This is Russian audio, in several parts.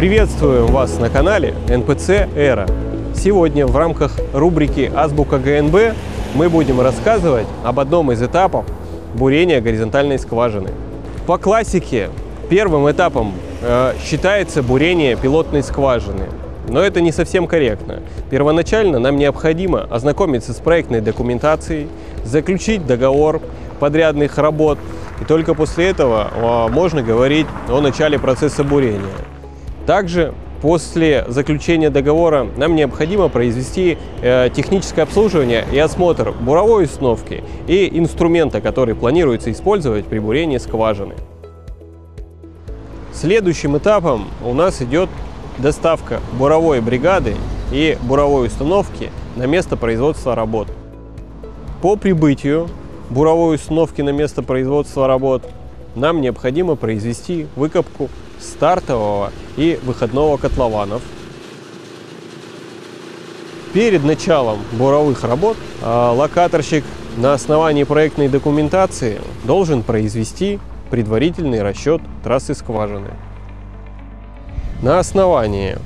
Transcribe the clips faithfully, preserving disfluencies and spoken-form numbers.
Приветствуем вас на канале эн пэ цэ ЭРА. Сегодня в рамках рубрики «Азбука гэ эн бэ» мы будем рассказывать об одном из этапов бурения горизонтальной скважины. По классике первым этапом э, считается бурение пилотной скважины, но это не совсем корректно. Первоначально нам необходимо ознакомиться с проектной документацией, заключить договор подрядных работ, и только после этого э, можно говорить о начале процесса бурения. Также после заключения договора нам необходимо произвести э, техническое обслуживание и осмотр буровой установки и инструмента, который планируется использовать при бурении скважины. Следующим этапом у нас идет доставка буровой бригады и буровой установки на место производства работ. По прибытию буровой установки на место производства работ нам необходимо произвести выкопку стартового и выходного котлованов. Перед началом буровых работ локаторщик на основании проектной документации должен произвести предварительный расчет трассы скважины. На основании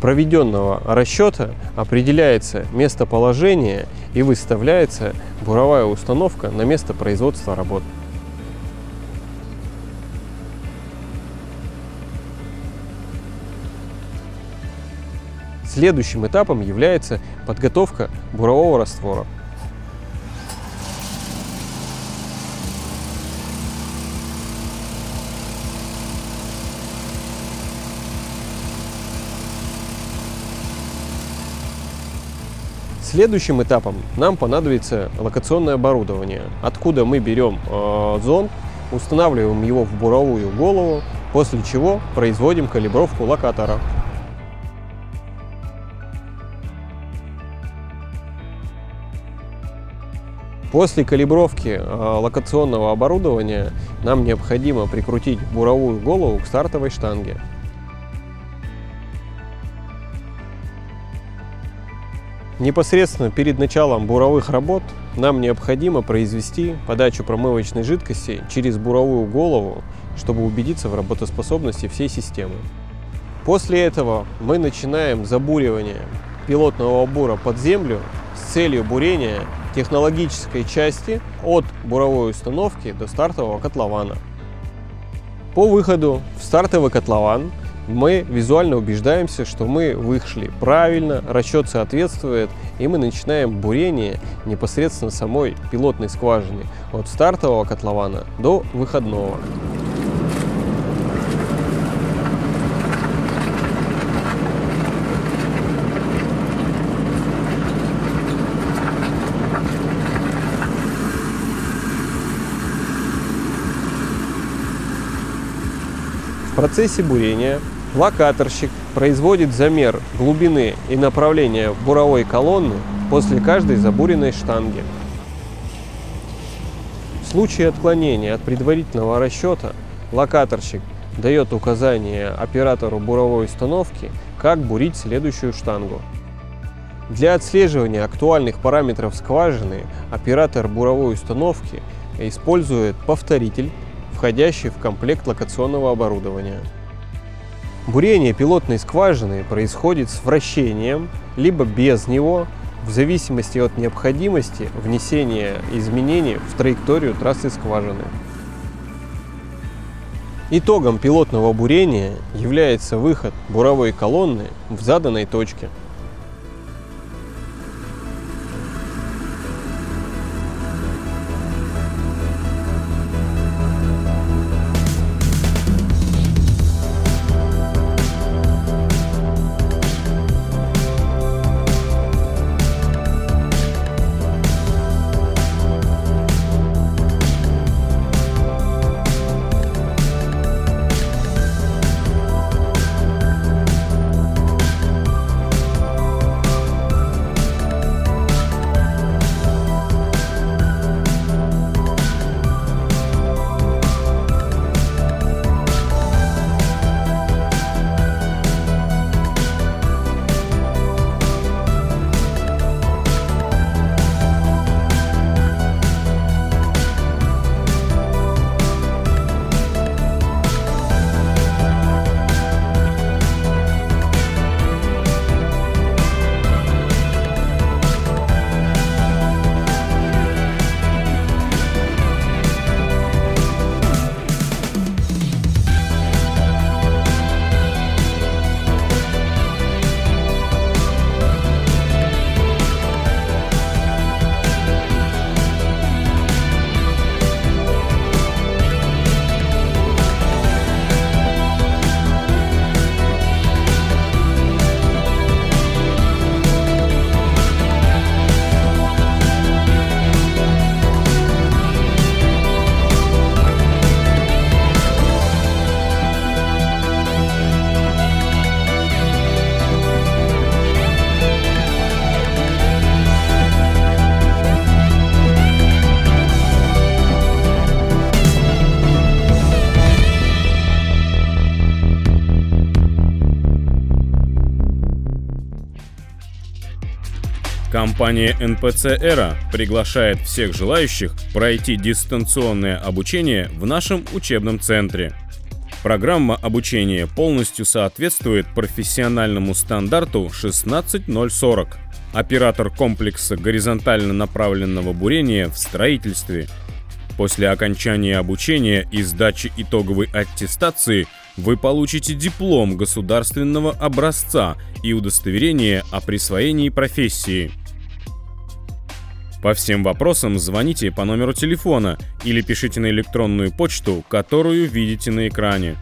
проведенного расчета определяется местоположение и выставляется буровая установка на место производства работ. Следующим этапом является подготовка бурового раствора. Следующим этапом нам понадобится локационное оборудование, откуда мы берем э, зонд, устанавливаем его в буровую голову, после чего производим калибровку локатора. После калибровки локационного оборудования нам необходимо прикрутить буровую голову к стартовой штанге. Непосредственно перед началом буровых работ нам необходимо произвести подачу промывочной жидкости через буровую голову, чтобы убедиться в работоспособности всей системы. После этого мы начинаем забуривание пилотного бура под землю с целью бурения технологической части от буровой установки до стартового котлована. По выходу в стартовый котлован мы визуально убеждаемся, что мы вышли правильно, расчет соответствует, и мы начинаем бурение непосредственно самой пилотной скважины от стартового котлована до выходного. В процессе бурения локаторщик производит замер глубины и направления буровой колонны после каждой забуренной штанги. В случае отклонения от предварительного расчета локаторщик дает указание оператору буровой установки, как бурить следующую штангу. Для отслеживания актуальных параметров скважины оператор буровой установки использует повторитель, входящий в комплект локационного оборудования. Бурение пилотной скважины происходит с вращением, либо без него, в зависимости от необходимости внесения изменений в траекторию трассы скважины. Итогом пилотного бурения является выход буровой колонны в заданной точке. Компания эн пэ цэ «ЭРА» приглашает всех желающих пройти дистанционное обучение в нашем учебном центре. Программа обучения полностью соответствует профессиональному стандарту шестнадцать ноль сорок. Оператор комплекса горизонтально направленного бурения в строительстве. После окончания обучения и сдачи итоговой аттестации вы получите диплом государственного образца и удостоверение о присвоении профессии. По всем вопросам звоните по номеру телефона или пишите на электронную почту, которую видите на экране.